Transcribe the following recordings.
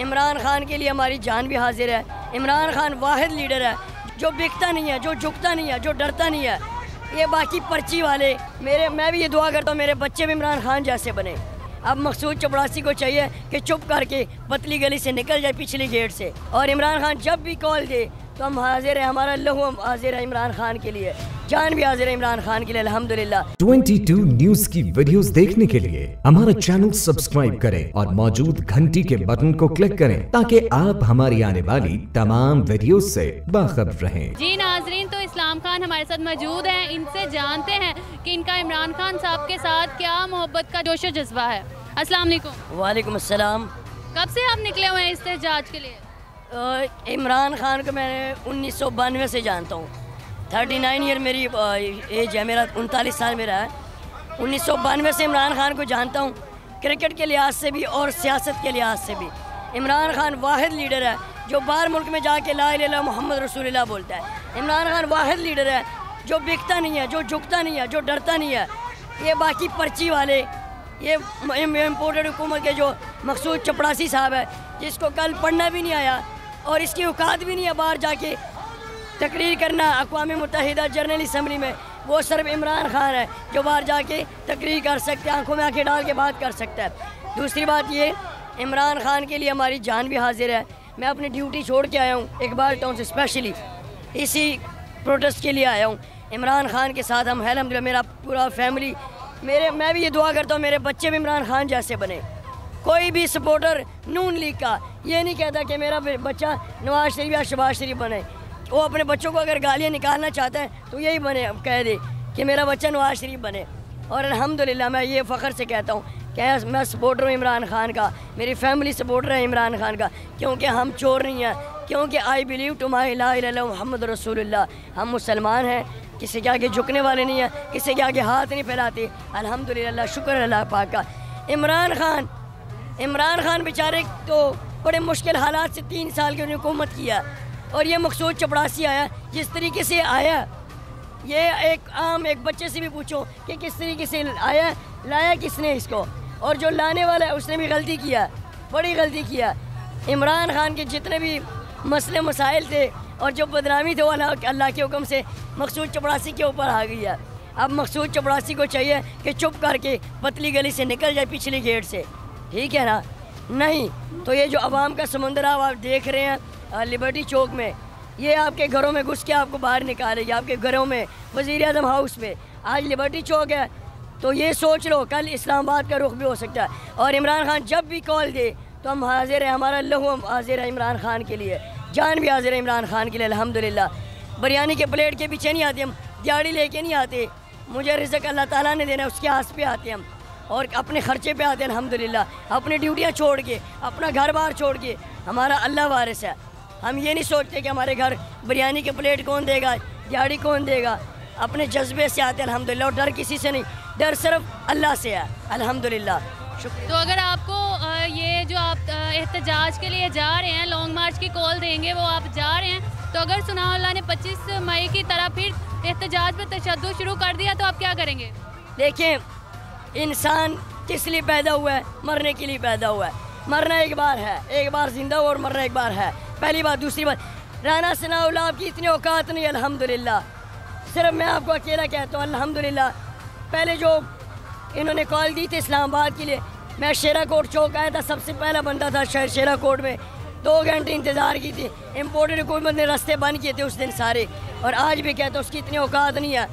इमरान खान के लिए हमारी जान भी हाजिर है। इमरान खान वाहिद लीडर है जो बिकता नहीं है, जो झुकता नहीं है, जो डरता नहीं है। ये बाकी पर्ची वाले मैं भी ये दुआ करता हूँ मेरे बच्चे भी इमरान खान जैसे बने। अब मकसूद चपरासी को चाहिए कि चुप करके पतली गली से निकल जाए पिछली गेट से, और इमरान खान जब भी कॉल दे तो हम हाजिर हैं, हमारा लहू हाजिर है इमरान खान के लिए, जान भी हाजिर है इमरान खान के लिए अल्हम्दुलिल्लाह। 22 न्यूज़ की वीडियोस देखने के लिए हमारा चैनल सब्सक्राइब करें और मौजूद घंटी के बटन को क्लिक करें ताकि आप हमारी आने वाली तमाम वीडियोस से बाखबर रहें। जी नाजरीन, तो इस्लाम खान हमारे साथ मौजूद हैं, इनसे जानते हैं कि इनका इमरान खान साहब के साथ क्या मोहब्बत का जोश जज्बा है। अस्सलाम वालेकुम। वालेकुम अस्सलाम। कब से आप निकले हुए हैं इस्तेजाज के लिए? इमरान खान को मैं 1992 से जानता हूँ। 39 ईयर मेरी एज है, मेरा 39 साल मेरा है। 1992 से इमरान खान को जानता हूँ, क्रिकेट के लिहाज से भी और सियासत के लिहाज से भी। इमरान खान वाहिद लीडर है जो बाहर मुल्क में जाके ला इलाहा इल्लल्लाह मोहम्मद रसूलुल्लाह बोलता है। इमरान खान वाहिद लीडर है जो बिकता नहीं है, जो झुकता नहीं है, जो डरता नहीं है। ये बाकी पर्ची वाले, ये इम्पोर्टेड हुकूमत के जो मकसूद चपरासी साहब है जिसको कल पढ़ना भी नहीं आया और इसकी औकात भी नहीं है बाहर जाके तकरीर करना अक़वाम मुत्तहिदा जनरल असम्बली में। वो सिर्फ इमरान खान है जो बाहर जाके तकरीर कर सकते हैं, आंखों में आंखें डाल के बात कर सकता है। दूसरी बात ये, इमरान खान के लिए हमारी जान भी हाजिर है। मैं अपनी ड्यूटी छोड़ के आया हूँ इकबाल टाउन से, स्पेशली इसी प्रोटेस्ट के लिए आया हूँ। इमरान खान के साथ हम अल्हम्दुलिल्लाह, मेरा पूरा फैमिली, मैं भी ये दुआ करता हूँ मेरे बच्चे भी इमरान खान जैसे बने। कोई भी सपोर्टर नून लीग का ये नहीं कहता कि मेरा बच्चा नवाज शरीफ या शहबाज शरीफ बने। वो अपने बच्चों को अगर गालियाँ निकालना चाहता है तो यही बने, कह दे कि मेरा बच्चा नवाज शरीफ बने। और अल्हम्दुलिल्लाह मैं ये फ़ख्र से कहता हूँ कि मैं सपोर्टर हूँ इमरान खान का, मेरी फैमिली सपोर्टर है इमरान खान का, क्योंकि हम चोर नहीं हैं, क्योंकि आई बिलीव टू माई ला इलाहा इल्लल्लाह मुहम्मद रसूलुल्लाह। हम मुसलमान हैं, किसी के आगे झुकने वाले नहीं है, किसी के आगे हाथ नहीं फैलाते। अल्हम्दुलिल्लाह, शुक्र अल्लाह पाक का। इमरान खान बेचारे तो बड़े मुश्किल हालात से 3 साल की उन्होंने हुकूमत किया, और ये मकसूद चपरासी आया जिस तरीके से आया, ये एक बच्चे से भी पूछो कि किस तरीके से आया, लाया किसने इसको, और जो लाने वाला है उसने भी गलती किया, बड़ी गलती किया। इमरान खान के जितने भी मसले मसाइल थे और जो बदनामी थे वो अल्लाह के हुक्म से मकसूद चपरासी के ऊपर आ गई है। अब मकसूद चपरासी को चाहिए कि चुप करके पतली गली से निकल जाए पिछली गेट से, ठीक है ना? नहीं तो ये जो आवाम का समंदर आप देख रहे हैं लिबर्टी चौक में, ये आपके घरों में घुस के आपको बाहर निकालेगी, आपके घरों में, वज़ीर-ए-आज़म हाउस में। आज लिबर्टी चौक है तो ये सोच लो कल इस्लामाबाद का रुख भी हो सकता है। और इमरान खान जब भी कॉल दे तो हम हाजिर हैं, हमारा लहू हाजिर है इमरान खान के लिए, जान भी हाजिर है इमरान खान के लिए अल्हम्दुलिल्लाह। बिरयानी के प्लेट के पीछे नहीं आते हम, दिहाड़ी लेके नहीं आते, मुझे रिज़्क अल्लाह ताला ने देना उसके आस पे आते हम, और अपने ख़र्चे पे आते हैं अल्हम्दुलिल्लाह। अपनी ड्यूटियाँ छोड़ के, अपना घर बार छोड़ के, हमारा अल्लाह वारिस है। हम ये नहीं सोचते कि हमारे घर बिरयानी के प्लेट कौन देगा, दिहाड़ी कौन देगा। अपने जज्बे से आते हैं अल्हम्दुलिल्लाह, और डर किसी से नहीं, डर सिर्फ अल्लाह से है अल्हम्दुलिल्लाह। तो अगर आपको ये जो आप एहतजाज के लिए जा रहे हैं, लॉन्ग मार्च की कॉल देंगे, वो आप जा रहे हैं, तो अगर सनाउल्लाह ने 25 मई की तरह फिर एहतजाज पर तशद्दुद शुरू कर दिया तो आप क्या करेंगे? देखिए, इंसान किस लिए पैदा हुआ है? मरने के लिए पैदा हुआ है। मरना एक बार है, एक बार जिंदा हुआ और मरना एक बार है, पहली बात। दूसरी बात, राना सनाउल्लाह की इतनी औकात नहीं अल्हम्दुलिल्लाह, सिर्फ मैं आपको अकेला कहता हूँ अल्हम्दुलिल्लाह। पहले जो इन्होंने कॉल दी थी इस्लामाबाद के लिए, मैं शेरा कोट चौक आया था, सबसे पहला बंदा था शहर शेरा कोट में, 2 घंटे इंतज़ार की थी। इम्पोर्टेड हुकूमत ने रास्ते बंद किए थे उस दिन सारे, और आज भी कहते उसकी इतनी औकात नहीं है।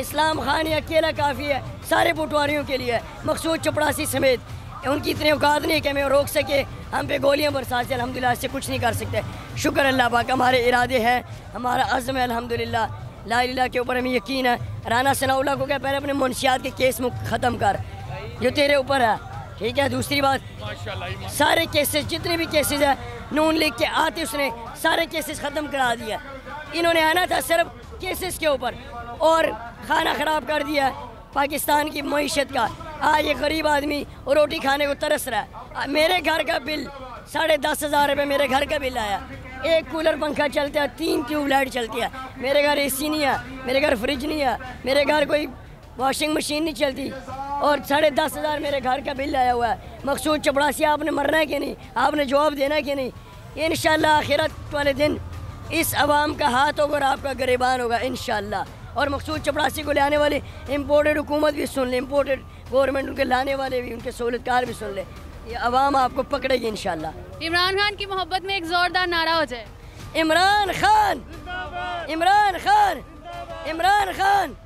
इस्लाम खान ही अकेला काफ़ी है सारे पटवारियों के लिए, मकसूद चपरासी समेत। उनकी इतनी औकात नहीं है कि हमें रोक सके, हम पे गोलियां बरसा से अल्हम्दुलिल्लाह से कुछ नहीं कर सकते। शुक्र अल्लाह पाक, हमारे इरादे हैं, हमारा अज़्म है अल्हम्दुलिल्लाह, ला इलाहा इल्लल्लाह के ऊपर हमें यकीन है। राना सनाउल्लाह को क्या, पहले अपने मुंशियात के केस में ख़त्म कर जो तेरे ऊपर है, ठीक है? दूसरी बात, सारे केसेस जितने भी केसेस हैं नून लीग के आते, उसने सारे केसेस ख़त्म करा दिया। इन्होंने आना था सिर्फ केसेस के ऊपर, और खाना ख़राब कर दिया पाकिस्तान की मीशत का। आज ये गरीब आदमी रोटी खाने को तरस रहा है। मेरे घर का बिल 10,500 रुपये मेरे घर का बिल आया। एक कूलर पंखा चलता है, 3 ट्यूबलाइट चलती है, मेरे घर AC नहीं है, मेरे घर फ्रिज नहीं है, मेरे घर कोई वॉशिंग मशीन नहीं चलती, और 10,500 मेरे घर का बिल आया हुआ है। मकसूद चपरासी, आपने मरना है कि नहीं, आपने जवाब देना है कि नहीं। इंशाल्लाह आखिरत वाले दिन इस आवाम का हाथ होगा और आपका गरीबान होगा इंशाल्लाह। और मकसूद चपरासी को लाने वाली इम्पोर्टेड हुकूमत भी सुन ले, इम्पोर्टेड गवर्नमेंट उनके लाने वाले भी, उनके सहूलतकार भी सुन ले, ये आवाम आपको पकड़ेगी इंशाल्लाह। इमरान खान की मोहब्बत में एक ज़ोरदार नारा हो जाए, इमरान खान, इमरान खान, इमरान खान।